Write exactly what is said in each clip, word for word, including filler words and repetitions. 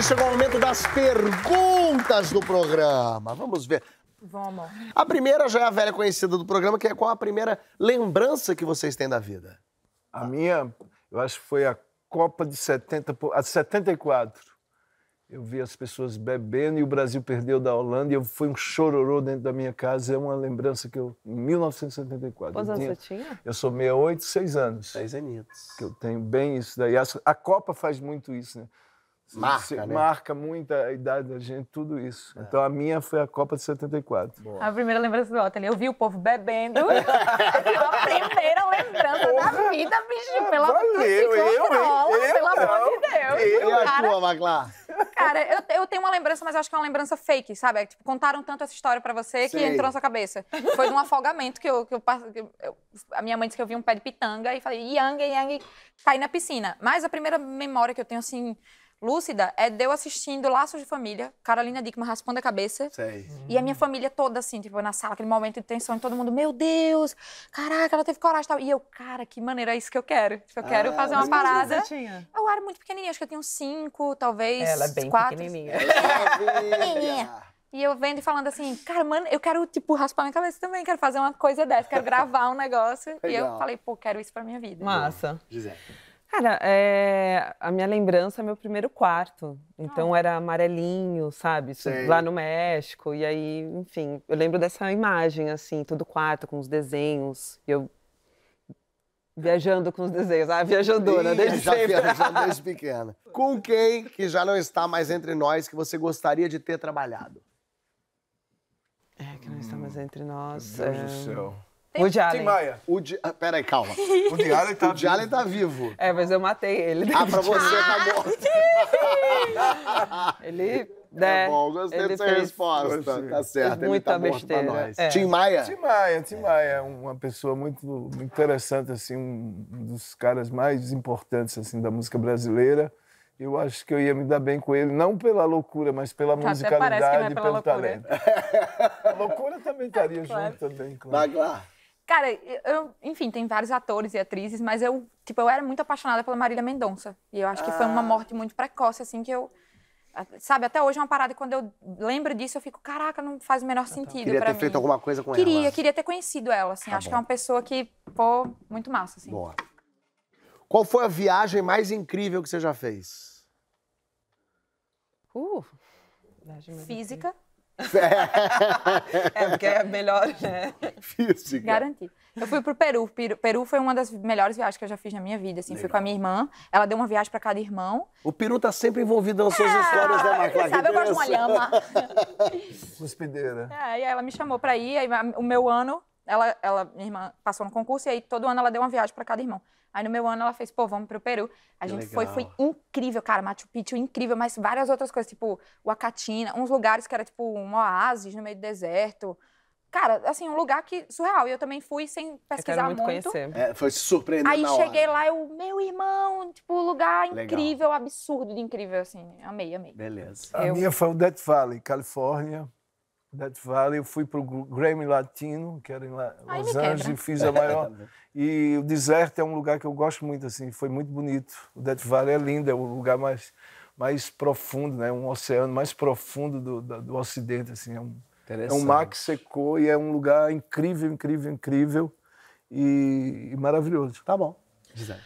E chegou o momento das perguntas do programa. Vamos ver. Vamos. A primeira já é a velha conhecida do programa, que é qual a primeira lembrança que vocês têm da vida? A minha, eu acho que foi a Copa de setenta, a setenta e quatro. Eu vi as pessoas bebendo e o Brasil perdeu da Holanda e eu, foi um chororô dentro da minha casa. É uma lembrança que eu... Em mil novecentos e setenta e quatro... Quantos anos você tinha? Eu sou seis oito, seis anos. Seis aninhos. Que eu tenho bem isso daí. A, a Copa faz muito isso, né? Marca, você, né? Marca muito a idade da gente, tudo isso. É. Então a minha foi a Copa de setenta e quatro. Boa. A primeira lembrança do Otto, eu vi o povo bebendo. Foi a primeira lembrança Porra. da vida, bicho. Pela Valeu, eu, eu, eu, pelo eu, amor de Deus. Eu, cara, a tua, Maglar? Cara, eu, eu tenho uma lembrança, mas eu acho que é uma lembrança fake, sabe? É, tipo, contaram tanto essa história pra você que Sei. entrou na sua cabeça. Foi de um afogamento que eu... Que eu, que eu a minha mãe disse que eu vi um pé de pitanga e falei, ianga, ianga, caí na piscina. Mas a primeira memória que eu tenho, assim... lúcida, é de eu assistindo Laços de Família, Carolina Dickmann raspando a cabeça. Sei. E a minha família toda, assim, tipo, na sala, aquele momento de tensão, e todo mundo, meu Deus, caraca, ela teve coragem e tal. E eu, cara, que maneira, é isso que eu quero. Tipo, eu quero ah, fazer uma parada. Tinha. Eu era muito pequenininha, acho que eu tinha uns cinco, talvez, ela é bem quatro. Pequenininha. Pequenininha. E eu vendo e falando assim, cara, mano, eu quero, tipo, raspar minha cabeça também, quero fazer uma coisa dessa, quero gravar um negócio. Legal. E eu falei, pô, quero isso pra minha vida. Massa. Gisele. Cara, é, a minha lembrança é meu primeiro quarto, então ah. era amarelinho, sabe, Sim. lá no México, e aí, enfim, eu lembro dessa imagem, assim, todo quarto com os desenhos, e eu viajando com os desenhos, ah, viajandona, Sim, desde já sempre. Viajando desde pequena. Com quem, que já não está mais entre nós, que você gostaria de ter trabalhado? É, que não está mais entre nós... Meu Deus é... do céu. Tem... O Tim Maia. O Di... ah, peraí, calma. O Di Allen tá, tá vivo. É, mas eu matei ele. Ah, pra você tá morto. ele... É, é bom, gostei dessa fez... resposta. Tá certo, ele tá morto pra nós. É. Tim Maia? Tim Maia, Tim Maia é uma pessoa muito, muito interessante, assim, um dos caras mais importantes, assim, da música brasileira. Eu acho que eu ia me dar bem com ele, não pela loucura, mas pela tá, musicalidade e pelo loucura. talento. A loucura também estaria claro. junto também, claro. Maglar. Cara, eu, enfim, tem vários atores e atrizes, mas eu, tipo, eu era muito apaixonada pela Marília Mendonça. E eu acho ah. que foi uma morte muito precoce, assim, que eu... Sabe, até hoje é uma parada que quando eu lembro disso, eu fico, caraca, não faz o menor sentido pra mim. Queria ter feito alguma coisa com ela. Queria, queria ter conhecido ela, assim. Tá acho bom. que é uma pessoa que, pô, muito massa, assim. Boa. Qual foi a viagem mais incrível que você já fez? Uh, Física. É, porque é melhor, né? Física. Garantido. Eu fui pro Peru. Peru. Peru foi uma das melhores viagens que eu já fiz na minha vida, assim. Legal. Fui com a minha irmã, ela deu uma viagem pra cada irmão. O Peru tá sempre envolvido nas suas é, histórias da Maglar. Sabe, eu gosto de uma lhama. Hospedeira. É, e ela me chamou pra ir, aí o meu ano, ela, ela, minha irmã passou no concurso, e aí todo ano ela deu uma viagem pra cada irmão. Aí no meu ano ela fez, pô, vamos pro Peru. A gente foi, foi incrível, cara, Machu Picchu, incrível, mas várias outras coisas, tipo Huacatina, uns lugares que era tipo um oásis no meio do deserto. Cara, assim, um lugar que surreal. E eu também fui sem pesquisar muito. Eu quero muito conhecer. É, foi surpreendente. Aí cheguei lá, eu, meu irmão, tipo, lugar incrível, absurdo de incrível, assim. Amei, amei. Beleza. A minha foi o Death Valley, Califórnia. Death Valley, eu fui pro Grammy Latino, que era em Los Angeles, fiz a maior. E o deserto é um lugar que eu gosto muito, assim, foi muito bonito. O Death Valley é lindo, é o lugar mais, mais profundo, né? Um oceano mais profundo do, do, do Ocidente, assim. É um, é um mar que secou e é um lugar incrível, incrível, incrível e, e maravilhoso. Tá bom, Gisele.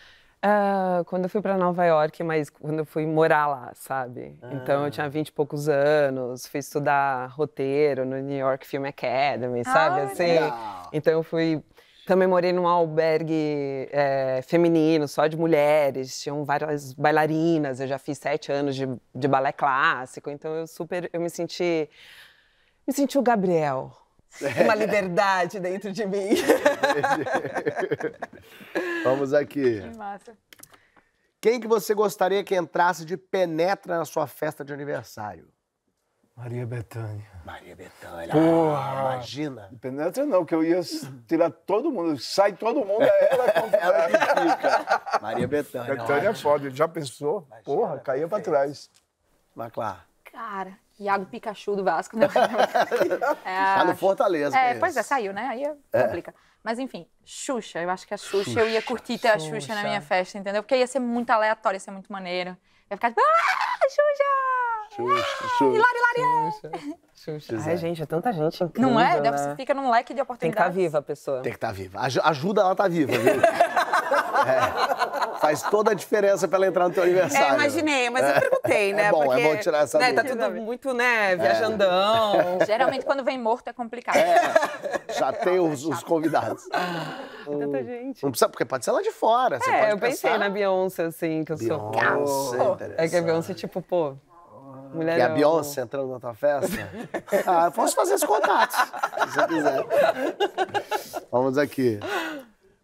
Uh, quando eu fui para Nova York, mas quando eu fui morar lá, sabe? Ah. Então eu tinha vinte e poucos anos, fui estudar roteiro no New York Film Academy, sabe? Ah, assim, legal. Então eu fui... Também morei num albergue é, feminino, só de mulheres, tinham várias bailarinas, eu já fiz sete anos de, de balé clássico, então eu super... Eu me senti... Me senti o Gabriel. Uma liberdade dentro de mim. Vamos aqui. Que massa. Quem que você gostaria que entrasse de penetra na sua festa de aniversário? Maria Betânia. Maria Betânia. Porra! Imagina. De penetra não, que eu ia tirar todo mundo. Sai todo mundo, é ela que ela que fica. Maria Betânia. Betânia é foda, já pensou? Imagina, porra, caía pra trás. Maglar. Cara... Iago Pikachu do Vasco, né? É, tá no Fortaleza. É, pois é, saiu, né? Aí complica. É. Mas enfim, Xuxa. Eu acho que a Xuxa, Xuxa eu ia curtir ter a Xuxa, Xuxa na minha festa, entendeu? Porque ia ser muito aleatório, ia ser muito maneiro. Ia ficar tipo, ah, Xuxa! Xuxa. Ai, gente, é tanta gente incrível, não é? Né? Você fica num leque de oportunidades. Tem que estar tá viva a pessoa. Tem que estar tá viva. Aj ajuda ela a tá viva, viu? É. Faz toda a diferença pra ela entrar no teu aniversário. É, imaginei, mas eu perguntei, né? É bom, porque, é bom tirar essa né, dúvida. Tá tudo muito, né, viajandão. É. Geralmente, quando vem morto, é complicado. É, já tem os, os convidados. Hum, tanta gente. Não precisa, porque pode ser lá de fora. Você é, pode eu pensar... pensei na Beyoncé, assim, que eu Beyoncé, sou... É que a Beyoncé, tipo, pô... Mulher e a Beyoncé não... entrando na tua festa? Ah, eu posso fazer esse contato, se você quiser. Vamos aqui.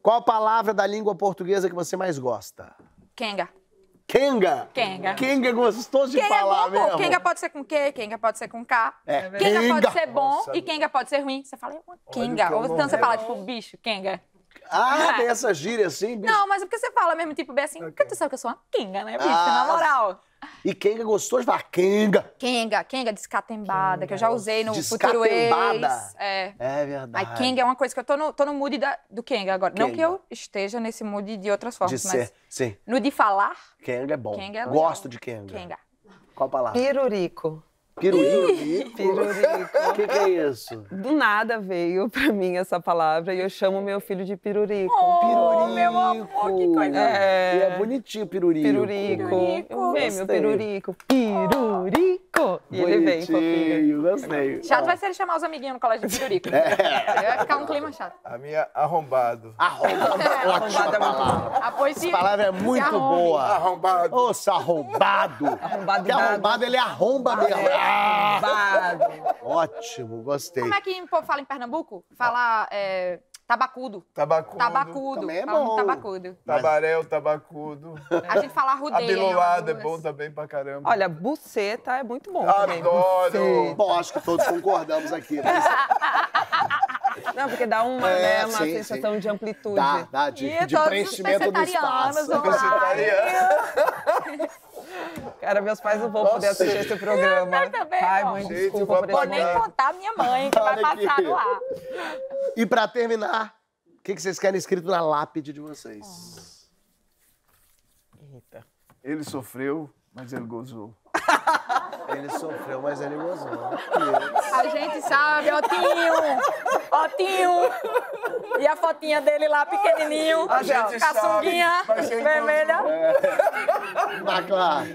Qual a palavra da língua portuguesa que você mais gosta? Kenga. Kenga? Kenga. Kenga é gostoso de falar é bom, mesmo. Kenga pode ser com Q, Kenga pode ser com K. É. Kenga, kenga pode ser bom Nossa, e Kenga pode ser ruim. Você fala, Kenga. Ou então você fala, tipo, bicho, Kenga. Ah, tem essa gíria assim, bicho? Não, mas é porque você fala mesmo, tipo, bem assim, okay. Porque tu sabe que eu sou uma Kenga, né, bicho? Ah, na moral. E Kenga gostou de falar Kenga. Kenga, Kenga descatembada, Kenga. Que eu já usei no Futuro Ex. É. É verdade. Aí Kenga é uma coisa que eu tô no, tô no mood da, do Kenga agora. Kenga. Não que eu esteja nesse mood de outras formas, de mas ser. Sim. No de falar... Kenga é bom. Kenga é Gosto de Kenga. Kenga. Qual a palavra? Pirurico. Pirurico? Pirurico. O que, que é isso? Do nada veio pra mim essa palavra e eu chamo meu filho de pirurico. Oh, pirurico. Meu amor, que coisa. É, e é bonitinho pirurico. Pirurico. Pirurico. Vem, meu pirurico. Pirurico. E ele vem, fofinho. Gostei. Chato vai ser ele chamar os amiguinhos no colégio de pirurico. É. Vai ficar um clima chato. A minha arrombado. Arrombado. É. Arrombado é muito boa. Essa palavra é muito boa. Arrombado. Nossa, arrombado. Arrombado. Porque arrombado, ele arromba mesmo. Ah! Ótimo, gostei. Como é que o povo fala em Pernambuco? Fala é, tabacudo. Tabacudo. Tabacudo. Também é bom. Tabacudo. Tabarel, tabacudo. A gente fala arrudeia. Abilolada é bom também pra caramba. Olha, buceta é muito bom. Adoro. Buceta. Bom, acho que todos concordamos aqui. Mas... Não, porque dá uma, é, né, uma sim, sensação sim. de amplitude. Dá, dá, de, de preenchimento do espaço. Cara, meus pais não vão Nossa, poder assistir esse programa. Eu também, Ai, mãe, gente, desculpa por vou nem contar a minha mãe, que vai passar aqui. no ar. E pra terminar, o que vocês querem escrito na lápide de vocês? Oh. Eita. Ele sofreu, mas ele gozou. Ele sofreu, mas ele gozou. A gente sabe, Otinho! Otinho! E a fotinha dele lá, pequenininho, a gente caçunguinha, sabe, vermelha. É. Tá claro.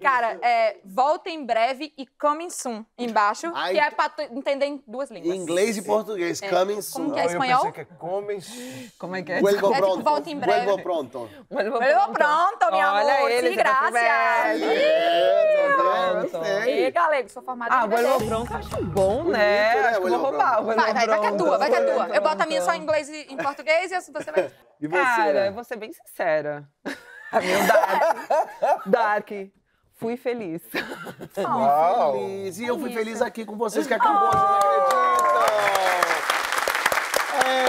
Cara, é, volta em breve e coming soon, embaixo, Ai, que é pra entender em duas línguas. Inglês e português, é. coming soon. Como que é espanhol? Eu pensei que é coming soon. Como é que é? Vuelvo é, pronto. Tipo, volta em breve. Vuelvo pronto. Vuelvo pronto, pronto minha Olha amor, ele, que graça. E galego, sou formada ah, em inglês. Ah, o olho bronco acho bom, né? Bonito, né? Acho que eu vou roubar. Vai, vai, vai, vai que é tua, vai que é tua. Eu boto a minha só em inglês e em português e você vai... E você? Cara, eu vou ser bem sincera. A minha Dark. Dark. Fui feliz. Uau. Fui feliz. E eu fui feliz aqui com vocês, que acabou, vocês acreditam? É...